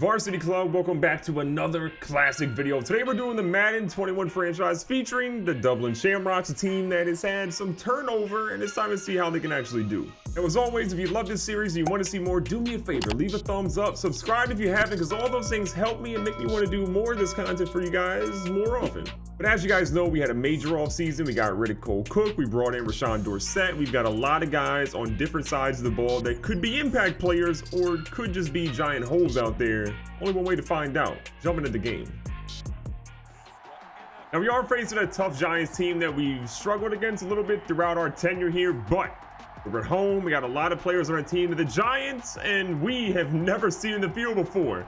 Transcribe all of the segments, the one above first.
Varsity Club, welcome back to another classic video. Today we're doing the Madden 21 franchise featuring the Dublin Shamrocks, a team that has had some turnover, and it's time to see how they can actually do. Now, as always, if you love this series and you want to see more, do me a favor, leave a thumbs up, subscribe if you haven't, because all those things help me and make me want to do more of this content for you guys more often. But as you guys know, we had a major offseason. We got rid of Cole Cook, we brought in Rashawn Dorsett. We've got a lot of guys on different sides of the ball that could be impact players or could just be giant holes out there. Only one way to find out. Jump into the game. Now, we are facing a tough Giants team that we've struggled against a little bit throughout our tenure here, but we're at home. We got a lot of players on our team that the Giants and we have never seen in the field before.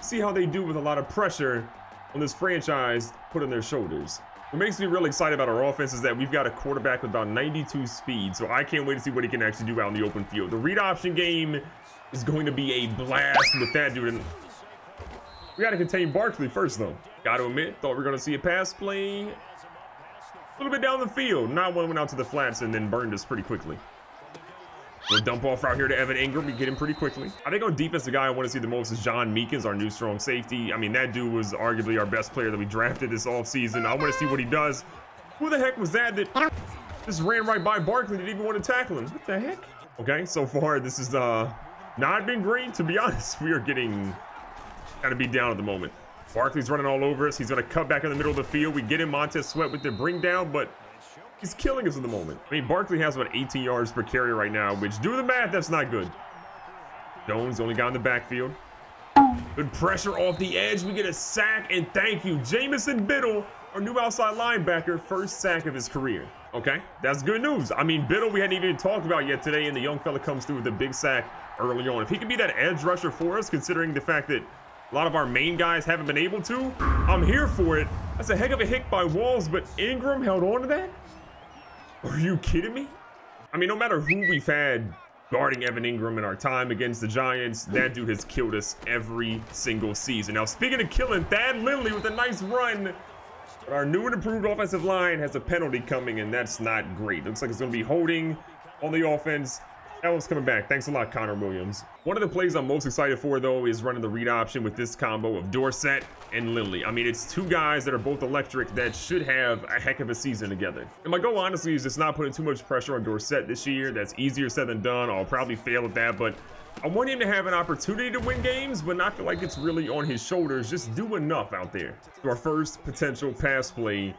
See how they do with a lot of pressure on this franchise put on their shoulders. What makes me really excited about our offense is that we've got a quarterback with about 92 speed, so I can't wait to see what he can actually do out in the open field. The read option game is going to be a blast with that dude. And we got to contain Barkley first, though. Got to admit, thought we were going to see a pass play a little bit down the field. Not one went out to the flats and then burned us pretty quickly. We'll dump off out here to Evan Engram. We get him pretty quickly. I think on defense, the guy I want to see the most is John Meekins, our new strong safety. I mean, that dude was arguably our best player that we drafted this offseason. I want to see what he does. Who the heck was that just ran right by Barkley, didn't even want to tackle him? What the heck? Okay, so far, this is... not been great, to be honest. We are getting gotta be down at the moment. Barkley's running all over us. He's gonna cut back in the middle of the field. We get him Montez Sweat with the bring down, but he's killing us at the moment. I mean, Barkley has about 18 yards per carry right now, which do the math, that's not good. Jones only got in the backfield. Good pressure off the edge. We get a sack, and thank you, Jamison Biddle, our new outside linebacker, first sack of his career. Okay, that's good news. I mean, Biddle we hadn't even talked about yet today, and the young fella comes through with a big sack early on. If he can be that edge rusher for us, considering the fact that a lot of our main guys haven't been able to, I'm here for it. That's a heck of a hit by Walls, but Engram held on to that? Are you kidding me? I mean, no matter who we've had guarding Evan Engram in our time against the Giants, that dude has killed us every single season. Now, speaking of killing, Thad Lilly with a nice run. But our new and improved offensive line has a penalty coming, and that's not great. Looks like it's going to be holding on the offense. That one's coming back. Thanks a lot, Connor Williams. One of the plays I'm most excited for, though, is running the read option with this combo of Dorsett and Lilly. I mean, it's two guys that are both electric that should have a heck of a season together. And my goal, honestly, is just not putting too much pressure on Dorsett this year. That's easier said than done. I'll probably fail at that, but I want him to have an opportunity to win games, but not feel like it's really on his shoulders. Just do enough out there. So our first potential pass play,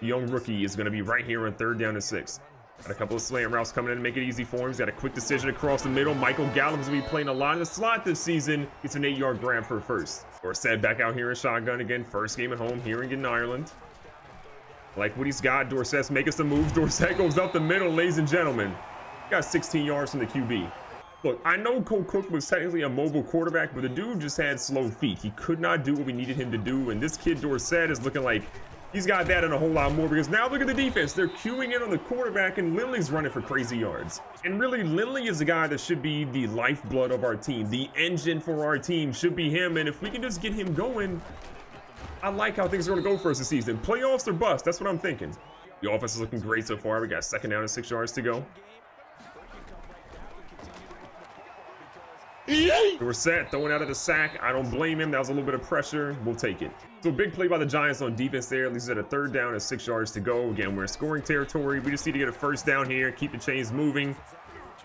the young rookie is going to be right here on 3rd down and 6. Got a couple of slant routes coming in to make it easy for him. He's got a quick decision across the middle. Michael Gallup is going to be playing a lot in the slot this season. Gets an 8-yard grab for first. Dorsett back out here in shotgun again. First game at home here in Ireland. Like what he's got. Dorsett's making some moves. Dorsett goes up the middle, ladies and gentlemen. Got 16 yards from the QB. Look, I know Cole Cook was technically a mobile quarterback, but the dude just had slow feet. He could not do what we needed him to do, and this kid Dorsett is looking like he's got that and a whole lot more, because now look at the defense. They're queuing in on the quarterback, and Lindley's running for crazy yards. And really, Lindley is the guy that should be the lifeblood of our team. The engine for our team should be him, and if we can just get him going, I like how things are going to go for us this season. Playoffs or bust, that's what I'm thinking. The offense is looking great so far. We got 2nd down and 6 yards to go. Dorsett throwing out of the sack. I don't blame him. That was a little bit of pressure. We'll take it. So big play by the Giants on defense there. At least at a 3rd down and 6 yards to go. Again, we're in scoring territory. We just need to get a first down here. Keep the chains moving.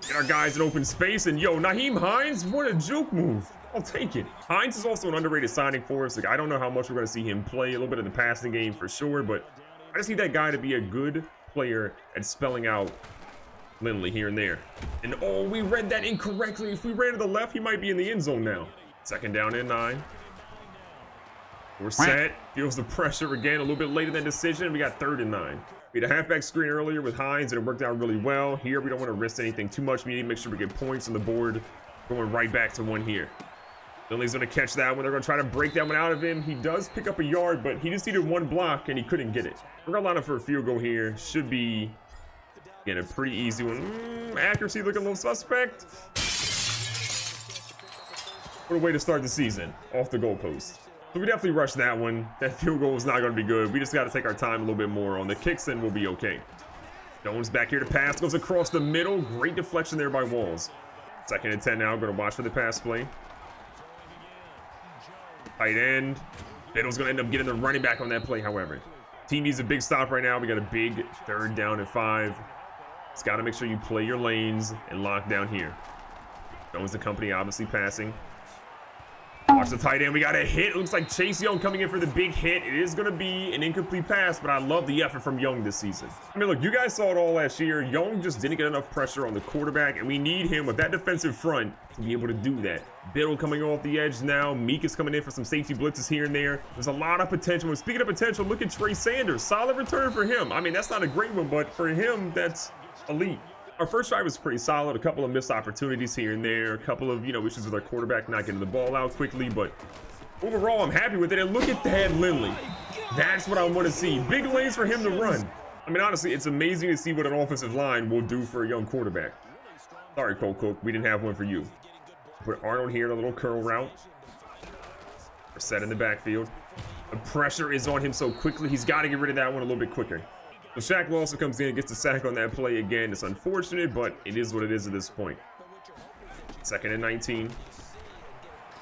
Get our guys in open space. And yo, Nyheim Hines, what a juke move. I'll take it. Hines is also an underrated signing for us. Like, I don't know how much we're going to see him play. A little bit of the passing game for sure. But I just need that guy to be a good player at spelling out Lindley here and there. And oh, we read that incorrectly. If we ran to the left, he might be in the end zone now. 2nd down and 9. We're set. Feels the pressure again. A little bit later than decision. We got 3rd and 9. We had a halfback screen earlier with Hines, and it worked out really well. Here, we don't want to risk anything too much. We need to make sure we get points on the board. Going right back to one here. Lindley's going to catch that one. They're going to try to break that one out of him. He does pick up a yard, but he just needed one block, and he couldn't get it. We're going to line up for a field goal here. Should be... Again, a pretty easy one. Accuracy looking a little suspect. What a way to start the season. Off the goalpost. So we definitely rushed that one. That field goal is not going to be good. We just got to take our time a little bit more on the kicks, and we'll be okay. Jones back here to pass. Goes across the middle. Great deflection there by Walls. 2nd and 10 now. Going to watch for the pass play. tight end. Biddle's going to end up getting the running back on that play, however. Team needs a big stop right now. We got a big 3rd down and 5. It's got to make sure you play your lanes and lock down here. Owns the company, obviously passing. Watch the tight end. We got a hit. Looks like Chase Young coming in for the big hit. It is going to be an incomplete pass, but I love the effort from Young this season. I mean, look, you guys saw it all last year. Young just didn't get enough pressure on the quarterback, and we need him with that defensive front to be able to do that. Biddle coming off the edge now. Meek is coming in for some safety blitzes here and there. There's a lot of potential. And speaking of potential, look at Trey Sanders. Solid return for him. I mean, that's not a great one, but for him, that's elite. Our first drive was pretty solid. A couple of missed opportunities here and there. A couple of, issues with our quarterback not getting the ball out quickly. But overall, I'm happy with it. And look at Thad Lilly. That's what I want to see. Big lanes for him to run. I mean, honestly, it's amazing to see what an offensive line will do for a young quarterback. Sorry, Cole Cook. We didn't have one for you. Put Arnold here in a little curl route. We're set in the backfield. The pressure is on him so quickly. He's got to get rid of that one a little bit quicker. So Shaq Lawson comes in and gets the sack on that play again. It's unfortunate, but it is what it is at this point. 2nd and 19.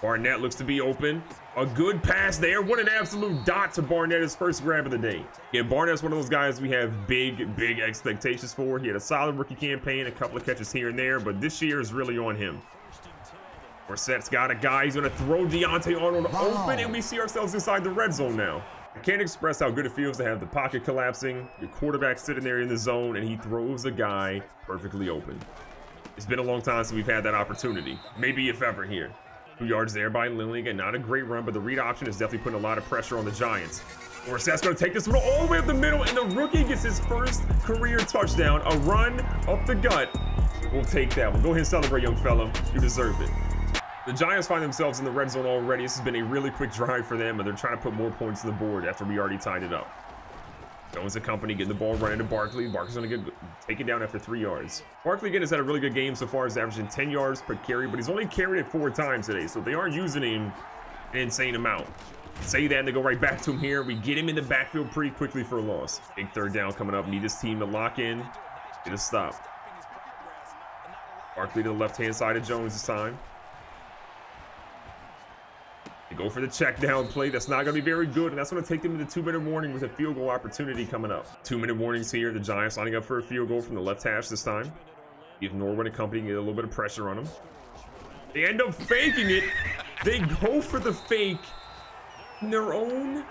Barnett looks to be open. A good pass there. What an absolute dot to Barnett, his first grab of the day. Yeah, Barnett's one of those guys we have big, big expectations for. He had a solid rookie campaign, a couple of catches here and there, but this year is really on him. Dorsett's got a guy. He's going to throw Deontay Arnold open, and we see ourselves inside the red zone now. I can't express how good it feels to have the pocket collapsing, your quarterback sitting there in the zone, and he throws a guy perfectly open. It's been a long time since we've had that opportunity, maybe if ever here. 2 yards there by Lilly. Again, not a great run, but the read option is definitely putting a lot of pressure on the Giants. Dorsett's going to take this one all the way up the middle, and the rookie gets his first career touchdown. A run up the gut. We'll take that one. Go ahead and celebrate, young fella. You deserve it. The Giants find themselves in the red zone already. This has been a really quick drive for them, and they're trying to put more points on the board after we already tied it up. Jones and company getting the ball running to Barkley. Barkley's going to take it down after 3 yards. Barkley, again, has had a really good game so far. He's averaging 10 yards per carry, but he's only carried it 4 times today, so they aren't using him an insane amount. Say that, and they go right back to him here. We get him in the backfield pretty quickly for a loss. Big 3rd down coming up. Need this team to lock in. Get a stop. Barkley to the left-hand side of Jones this time. They go for the check down play. That's not going to be very good, and that's going to take them to the 2-minute warning with a field goal opportunity coming up. 2-minute warnings here. The Giants lining up for a field goal from the left hash this time. Give Norwood and company get a little bit of pressure on them. They end up faking it. They go for the fake in their own.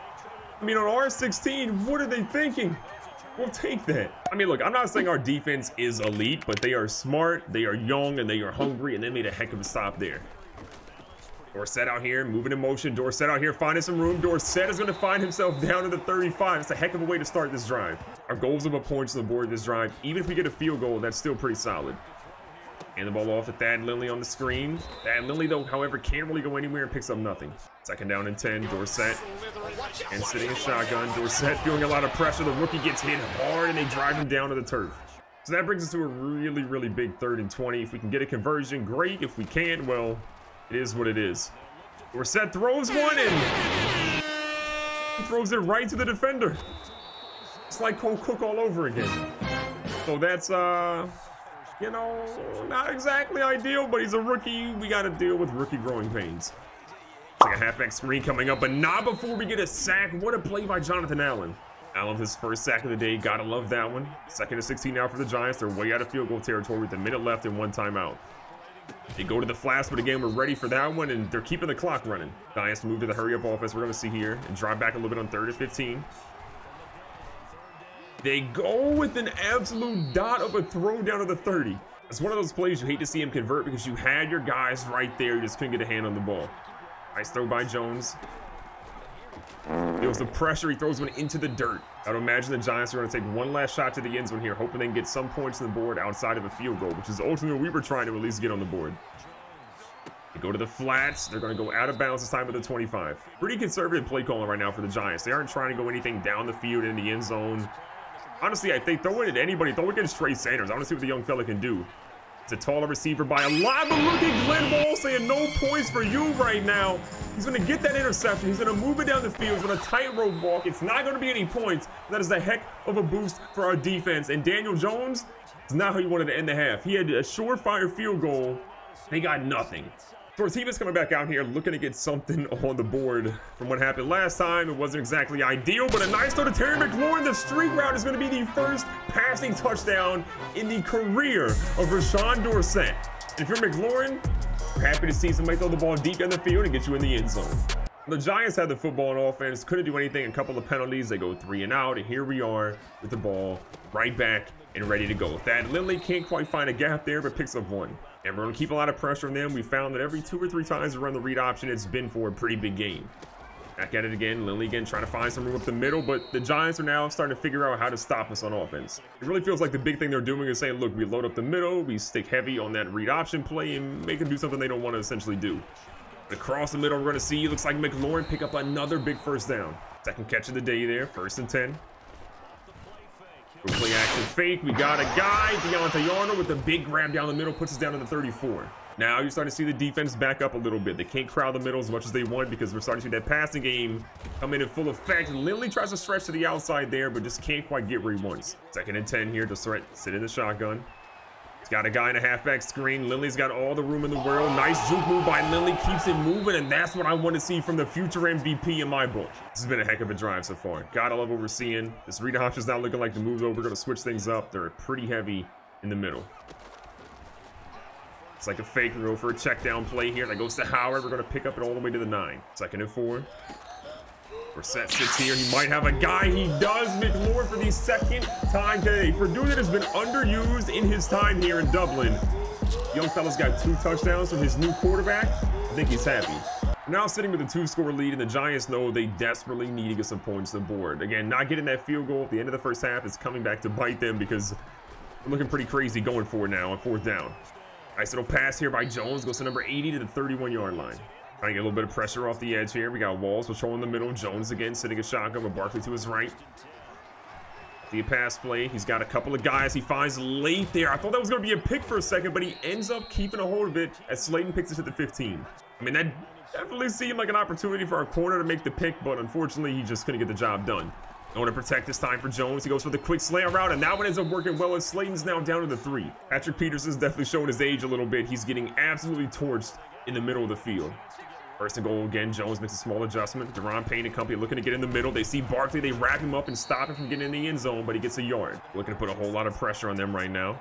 I mean, on R16, what are they thinking? We'll take that. I mean, look, I'm not saying our defense is elite, but they are smart, they are young, and they are hungry, and they made a heck of a stop there. Dorsett out here, moving in motion. Dorsett out here, finding some room. Dorsett is going to find himself down to the 35. It's a heck of a way to start this drive. Our goals are about points on the board this drive. Even if we get a field goal, that's still pretty solid. And the ball off to Thad Lilly on the screen. Thad Lilly, though, however, can't really go anywhere and picks up nothing. 2nd down and 10, Dorsett. And sitting in shotgun, Dorsett feeling a lot of pressure. The rookie gets hit hard, and they drive him down to the turf. So that brings us to a really, really big 3rd and 20. If we can get a conversion, great. If we can't, well, it is what it is. Dorsett throws one and he throws it right to the defender. It's like Cole Cook all over again. So that's, not exactly ideal, but he's a rookie. We got to deal with rookie growing pains. It's like a halfback screen coming up, but not before we get a sack. What a play by Jonathan Allen. Allen, his first sack of the day. Got to love that one. 2nd and 16 now for the Giants. They're way out of field goal territory with a minute left and 1 timeout. They go to the flash, but again, we're ready for that one, and they're keeping the clock running. Giants move to the hurry-up offense we're going to see here, and drive back a little bit on 3rd and 15. They go with an absolute dot of a throw down to the 30. It's one of those plays you hate to see him convert because you had your guys right there. You just couldn't get a hand on the ball. Nice throw by Jones. Feels the pressure. He throws one into the dirt. I would imagine the Giants are going to take one last shot to the end zone here, hoping they can get some points on the board outside of a field goal, which is ultimately what we were trying to at least get on the board. They go to the flats. They're going to go out of bounds this time at the 25. Pretty conservative play calling right now for the Giants. They aren't trying to go anything down the field in the end zone. Honestly, I think throw it at anybody. Throw it against Trey Sanders. I want to see what the young fella can do. It's a taller receiver by a lot, but look at Glenn Walls saying no points for you right now. He's going to get that interception. He's going to move it down the field. He's going to tightrope walk. It's not going to be any points. That is a heck of a boost for our defense. And Daniel Jones is not how you wanted to end the half. He had a surefire field goal. They got nothing. Tortiva's coming back out here looking to get something on the board from what happened last time. It wasn't exactly ideal, but a nice throw to Terry McLaurin. The streak route is going to be the first passing touchdown in the career of Rashawn Dorsett. If you're McLaurin, we're happy to see somebody throw the ball deep down the field and get you in the end zone. The Giants had the football on offense, couldn't do anything, a couple of penalties, they go 3 and out, and here we are with the ball right back and ready to go. Thad Lilly can't quite find a gap there, but picks up one. And we're gonna keep a lot of pressure on them. We found that every 2 or 3 times we run the read option, it's been for a pretty big game. Back at it again, Lilly again trying to find some room up the middle, but the Giants are now starting to figure out how to stop us on offense. It really feels like the big thing they're doing is saying, look, we load up the middle, we stick heavy on that read option play and make them do something they don't want to essentially do. Across the middle, we're gonna see, looks like McLaurin pick up another big first down. Second catch of the day there, 1st and 10. We'll play action fake, we got a guy, Deontay Arnold with a big grab down the middle, puts us down to the 34. Now you're starting to see the defense back up a little bit. They can't crowd the middle as much as they want because we're starting to see that passing game come in full effect. Lindley tries to stretch to the outside there, but just can't quite get where he wants. 2nd and 10 here, Dorsett sit in the shotgun. He's got a guy in a halfback screen. Lindley's got all the room in the world. Nice juke move by Lindley, keeps it moving, and that's what I want to see from the future MVP in my book. This has been a heck of a drive so far. Gotta love what we're seeing. This read option's not looking like the move, though. We're gonna switch things up. They're pretty heavy in the middle. It's like a fake and go for a check down play here. That goes to Howard. We're going to pick up it all the way to the 9. 2nd and 4. Dorsett sits here. He might have a guy. He does. McLaurin for the 2nd time today. For a dude that has been underused in his time here in Dublin. Young fella's got 2 touchdowns from his new quarterback. I think he's happy. We're now sitting with a 2-score lead, and the Giants know they desperately need to get some points on the board. Again, not getting that field goal at the end of the first half is coming back to bite them because we're looking pretty crazy going for it now on 4th down. Nice little pass here by Jones, goes to number 80 to the 31-yard line. Trying to get a little bit of pressure off the edge here. We got Walls patrolling the middle. Jones again sitting a shotgun with Barkley to his right. The pass play, he's got a couple of guys he finds late there. I thought that was going to be a pick for a second, but he ends up keeping a hold of it as Slayton picks it to the 15. I mean, that definitely seemed like an opportunity for our corner to make the pick, but unfortunately, he just couldn't get the job done. Going to protect this time for Jones. He goes for the quick slant route, and that one ends up working well as Slayton's now down to the 3. Patrick Peterson's definitely showing his age a little bit. He's getting absolutely torched in the middle of the field. 1st and goal again. Jones makes a small adjustment. Deron Payne and company looking to get in the middle. They see Barkley. They wrap him up and stop him from getting in the end zone, but he gets a yard. Looking to put a whole lot of pressure on them right now.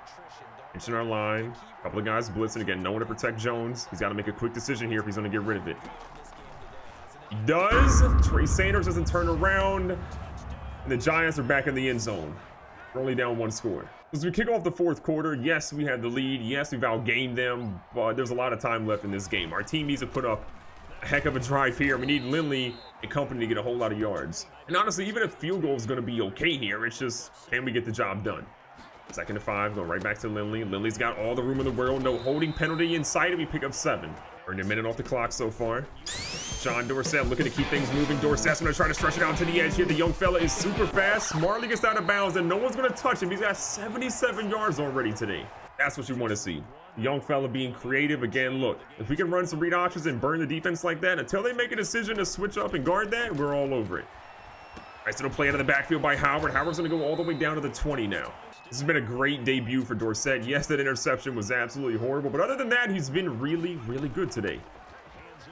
Inching our line. A couple of guys blitzing again. No one to protect Jones. He's got to make a quick decision here if he's going to get rid of it. He does. Trey Sanders doesn't turn around. And the Giants are back in the end zone. We're only down 1 score. As we kick off the 4th quarter, yes, we had the lead. Yes, we've outgained them, but there's a lot of time left in this game. Our team needs to put up a heck of a drive here. We need Lindley and company to get a whole lot of yards. And honestly, even a field goal is going to be okay here. It's just, can we get the job done? 2nd and 5, going right back to Lindley. Lindley's got all the room in the world. No holding penalty in sight, and we pick up 7. Earned a minute off the clock so far. John Dorsett looking to keep things moving. Dorsett's going to try to stretch it out to the edge here. The young fella is super fast. Smartly gets out of bounds, and no one's going to touch him. He's got 77 yards already today. That's what you want to see. The young fella being creative. Again, look, if we can run some read options and burn the defense like that, until they make a decision to switch up and guard that, we're all over it. Nice little play out of the backfield by Howard. Howard's going to go all the way down to the 20 now. This has been a great debut for Dorsett. Yes, that interception was absolutely horrible, but other than that, he's been really, really good today.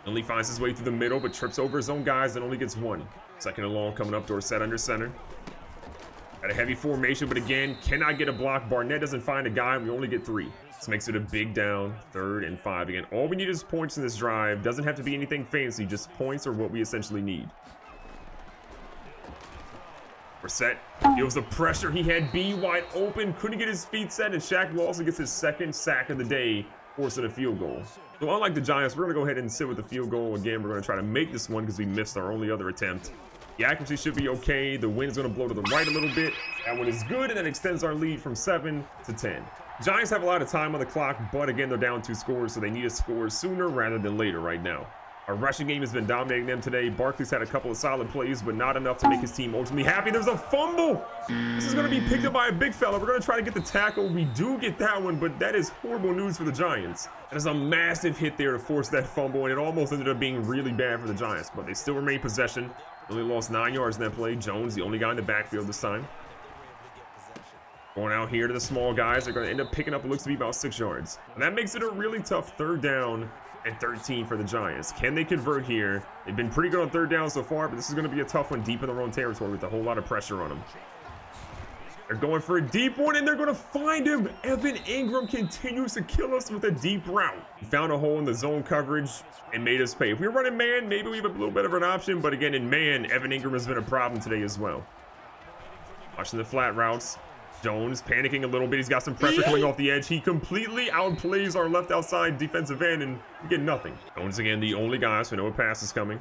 Lindley finds his way through the middle, but trips over his own guys and only gets 1. 2nd and long coming up, Dorsett under center. Got a heavy formation, but again, cannot get a block. Barnett doesn't find a guy, and we only get 3. This makes it a big down, 3rd and 5. Again, all we need is points in this drive. Doesn't have to be anything fancy, just points are what we essentially need. Dorsett feels the pressure. He had B wide open, couldn't get his feet set, and Shaq Lawson gets his 2nd sack of the day, forcing a field goal. So unlike the Giants, we're going to go ahead and sit with the field goal again. We're going to try to make this one because we missed our only other attempt. The accuracy should be okay. The wind's going to blow to the right a little bit. That one is good, and that extends our lead from 7 to 10. Giants have a lot of time on the clock, but again, they're down 2 scores, so they need to score sooner rather than later right now. Our rushing game has been dominating them today. Barkley's had a couple of solid plays, but not enough to make his team ultimately happy. There's a fumble. This is going to be picked up by a big fella. We're going to try to get the tackle. We do get that one, but that is horrible news for the Giants. That is a massive hit there to force that fumble, and it almost ended up being really bad for the Giants, but they still remain possession. Only lost 9 yards in that play. Jones, the only guy in the backfield this time. Going out here to the small guys. They're going to end up picking up what looks to be about 6 yards. And that makes it a really tough 3rd down and 13 for the Giants. Can they convert here? They've been pretty good on third down so far, but this is going to be a tough one deep in their own territory with a whole lot of pressure on them. They're going for a deep one, and they're going to find him. Evan Engram continues to kill us with a deep route. He found a hole in the zone coverage and made us pay. If we were running man, maybe we have a little bit of an option, but again, in man, Evan Engram has been a problem today as well. Watching the flat routes. Jones panicking a little bit. He's got some pressure coming off the edge. He completely outplays our left outside defensive end, and we get nothing. Jones again, the only guy, so no pass is coming.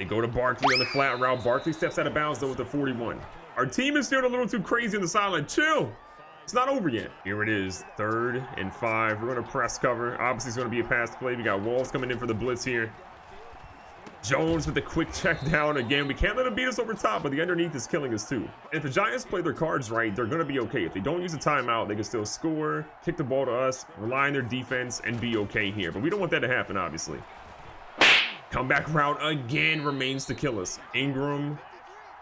They go to Barkley on the flat route. Barkley steps out of bounds, though, with the 41. Our team is feeling a little too crazy in the sideline. Chill. It's not over yet. Here it is, 3rd and 5. We're going to press cover. Obviously, it's going to be a pass play. We got Walls coming in for the blitz here. Jones with a quick check down again. We can't let him beat us over top, but the underneath is killing us too. If the Giants play their cards right, they're going to be okay. If they don't use a timeout, they can still score, kick the ball to us, rely on their defense, and be okay here. But we don't want that to happen, obviously. Comeback route again remains to kill us. Engram,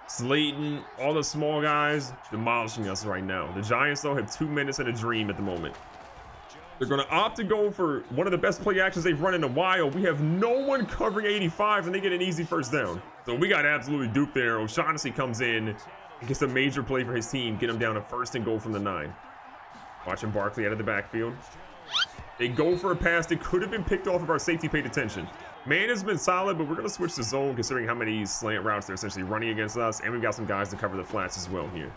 Slayton, all the small guys demolishing us right now. The Giants, though, have 2 minutes and a dream at the moment. They're going to opt to go for one of the best play actions they've run in a while. We have no one covering 85, and they get an easy first down. So we got absolutely duped there. O'Shaughnessy comes in and gets a major play for his team. Get him down to 1st and goal from the 9. Watching Barkley out of the backfield. They go for a pass that could have been picked off if our safety paid attention. Man has been solid, but we're going to switch to zone considering how many slant routes they're essentially running against us. And we've got some guys to cover the flats as well here.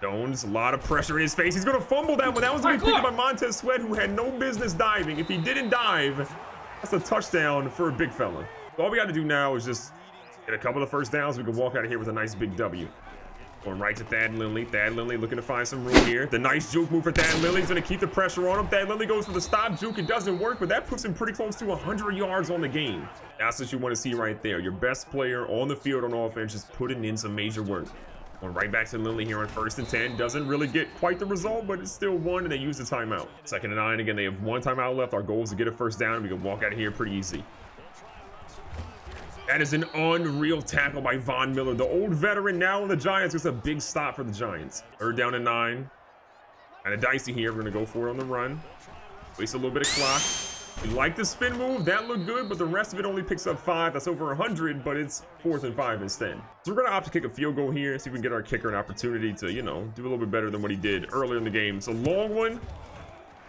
Jones, a lot of pressure in his face. He's going to fumble that one. That was going to be picked up by Montez Sweat, who had no business diving. If he didn't dive, that's a touchdown for a big fella. All we got to do now is just get a couple of first downs. We can walk out of here with a nice big W. Going right to Thad Lilly. Thad Lilly looking to find some room here. The nice juke move for Thad Lilly. He's going to keep the pressure on him. Thad Lilly goes for the stop juke. It doesn't work, but that puts him pretty close to 100 yards on the game. That's what you want to see right there. Your best player on the field on offense just putting in some major work. Going right back to Lilly here on 1st and 10. Doesn't really get quite the result, but it's still one, and they use the timeout. 2nd and 9. Again, they have one timeout left. Our goal is to get a first down, and we can walk out of here pretty easy. That is an unreal tackle by Von Miller. The old veteran now on the Giants. It's a big stop for the Giants. 3rd down and 9. Kind of dicey here. We're going to go for it on the run. Waste a little bit of clock. We like the spin move. That looked good, but the rest of it only picks up 5. That's over 100, but it's 4th and 5 instead. So we're going to opt to kick a field goal here. See if we can get our kicker an opportunity to, you know, do a little bit better than what he did earlier in the game. It's a long one.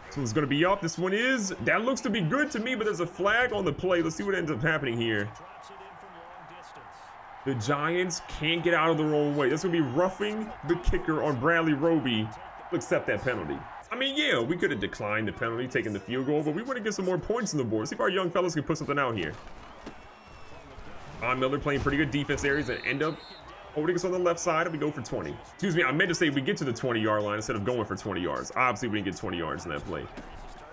This one's going to be up. This one is. That looks to be good to me, but there's a flag on the play. Let's see what ends up happening here. The Giants can't get out of their own way. That's going to be roughing the kicker on Bradley Roby. We'll accept that penalty. I mean, yeah, we could have declined the penalty, taking the field goal, but we want to get some more points on the board. See if our young fellas can put something out here. Von Miller playing pretty good defense areas that end up holding us on the left side, and we go for 20. Excuse me, I meant to say we get to the 20-yard line instead of going for 20 yards. Obviously, we didn't get 20 yards in that play.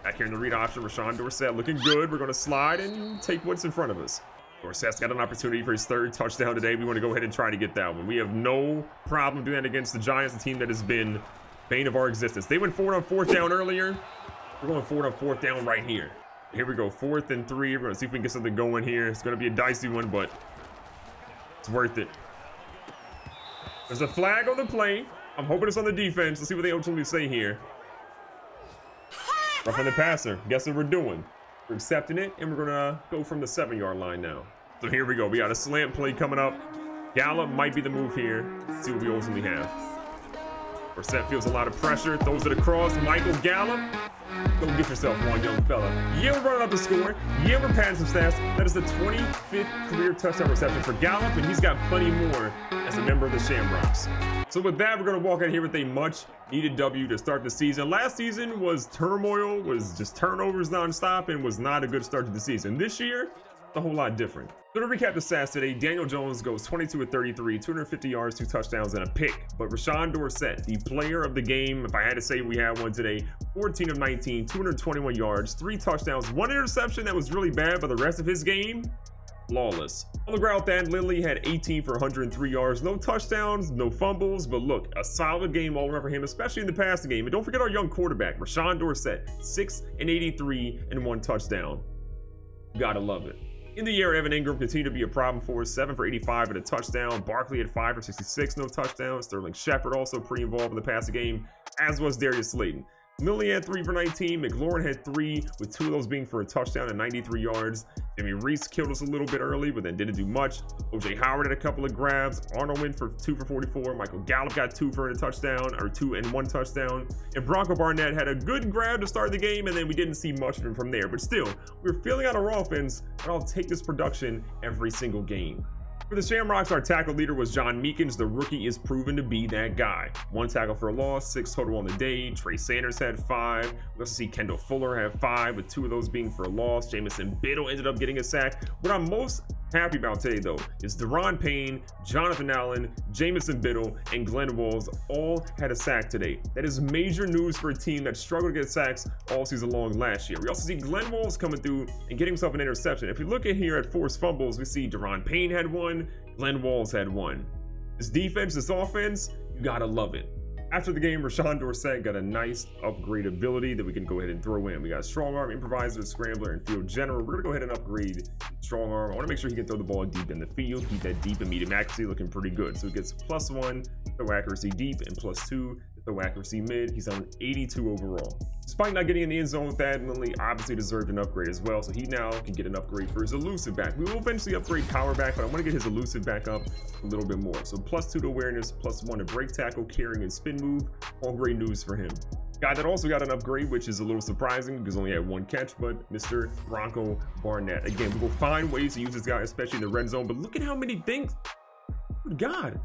Back here in the read option, Rashawn Dorsett looking good. We're going to slide and take what's in front of us. Dorsett's got an opportunity for his 3rd touchdown today. We want to go ahead and try to get that one. We have no problem doing that against the Giants, a team that has been bane of our existence. They went forward on 4th down earlier. We're going forward on 4th down right here. Here we go, 4th and 3. We're going to see if we can get something going here. It's going to be a dicey one, but it's worth it. There's a flag on the play. I'm hoping it's on the defense. Let's see what they ultimately say here. Roughing the passer. Guess what we're doing. We're accepting it, and we're going to go from the 7-yard line now. So here we go. We got a slant play coming up. Gallup might be the move here. Let's see what we ultimately have. Dorsett feels a lot of pressure. Throws it across. Michael Gallup. Go get yourself one, young fella. Yeah, we're running up the score. Yeah, we're padding some stats. That is the 25th career touchdown reception for Gallup, and he's got plenty more as a member of the Shamrocks. So with that, we're going to walk out here with a much-needed W to start the season. Last season was turmoil, was just turnovers nonstop, and was not a good start to the season. This year, a whole lot different. So to recap the stats today, Daniel Jones goes 22 of 33, 250 yards, 2 touchdowns, and a pick. But Rashawn Dorsett, the player of the game, if I had to say we had one today, 14 of 19, 221 yards, 3 touchdowns, 1 interception that was really bad, but the rest of his game, flawless. On the ground, Thad Lilly had 18 for 103 yards, no touchdowns, no fumbles, but look, a solid game all around for him, especially in the passing game. And don't forget our young quarterback, Rashawn Dorsett, 6 and 83 and 1 touchdown. You gotta love it. In the year, Evan Engram continued to be a problem for us. 7 for 85 and a touchdown. Barkley had 5 for 66, no touchdowns. Sterling Shepard also pretty involved in the passing game, as was Darius Slayton. Lilly had 3 for 19. McLaurin had 3, with 2 of those being for a touchdown and 93 yards. Jimmy Reese killed us a little bit early, but then didn't do much. OJ Howard had a couple of grabs. Arnold went for 2 for 44. Michael Gallup got 2 and 1 touchdown. And Bronco Barnett had a good grab to start the game, and then we didn't see much of him from there. But still, we're filling out our offense, and I'll take this production every single game. For the Shamrocks, our tackle leader was John Meekins. The rookie is proven to be that guy. 1 tackle for a loss, 6 total on the day. Trey Sanders had 5. We'll see Kendall Fuller have 5, with 2 of those being for a loss. Jamison Biddle ended up getting a sack. What I'm most happy about today, though, is Deron Payne, Jonathan Allen, Jamison Biddle, and Glenn Walls all had a sack today. That is major news for a team that struggled to get sacks all season long last year. We also see Glenn Walls coming through and getting himself an interception. If you look at here at forced fumbles, we see Deron Payne had 1, Glenn Walls had 1. This defense, this offense, you gotta love it. After the game, Rashawn Dorsett got a nice upgrade ability that we can go ahead and throw in. We got strong arm, improviser, scrambler, and field general. We're gonna go ahead and upgrade strong arm. I wanna make sure he can throw the ball deep in the field, keep that deep and medium accuracy looking pretty good. So he gets +1, throw accuracy deep, and +2, throw accuracy mid. He's on 82 overall. Despite not getting in the end zone, Thad Lilly obviously deserved an upgrade as well, so he now can get an upgrade for his elusive back. We will eventually upgrade power back, but I want to get his elusive back up a little bit more. So +2 to awareness, +1 to break tackle, carrying and spin move, all great news for him. Guy that also got an upgrade, which is a little surprising because only had 1 catch, but Mr. Bronco Barnett. Again, we will find ways to use this guy, especially in the red zone, but look at how many things. Good God.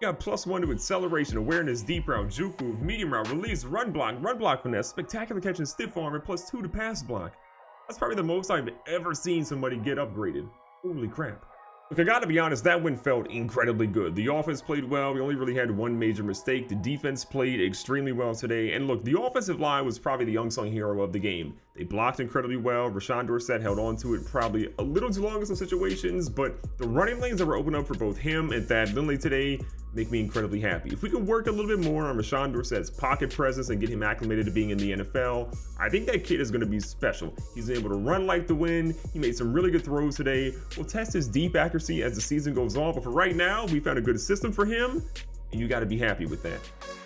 We got +1 to acceleration, awareness, deep route, juke move, medium route, release, run block finesse, spectacular catch and stiff arm, and +2 to pass block. That's probably the most I've ever seen somebody get upgraded. Holy crap. Look, I gotta be honest, that win felt incredibly good. The offense played well. We only really had 1 major mistake. The defense played extremely well today. And look, the offensive line was probably the unsung hero of the game. They blocked incredibly well. Rashawn Dorsett held on to it probably a little too long in some situations, but the running lanes that were open up for both him and Thad Lilly today make me incredibly happy. If we could work a little bit more on Rashawn Dorsett's pocket presence and get him acclimated to being in the NFL, I think that kid is going to be special. He's able to run like the wind. He made some really good throws today. We'll test his deep accuracy as the season goes on, but for right now, we found a good system for him, and you got to be happy with that.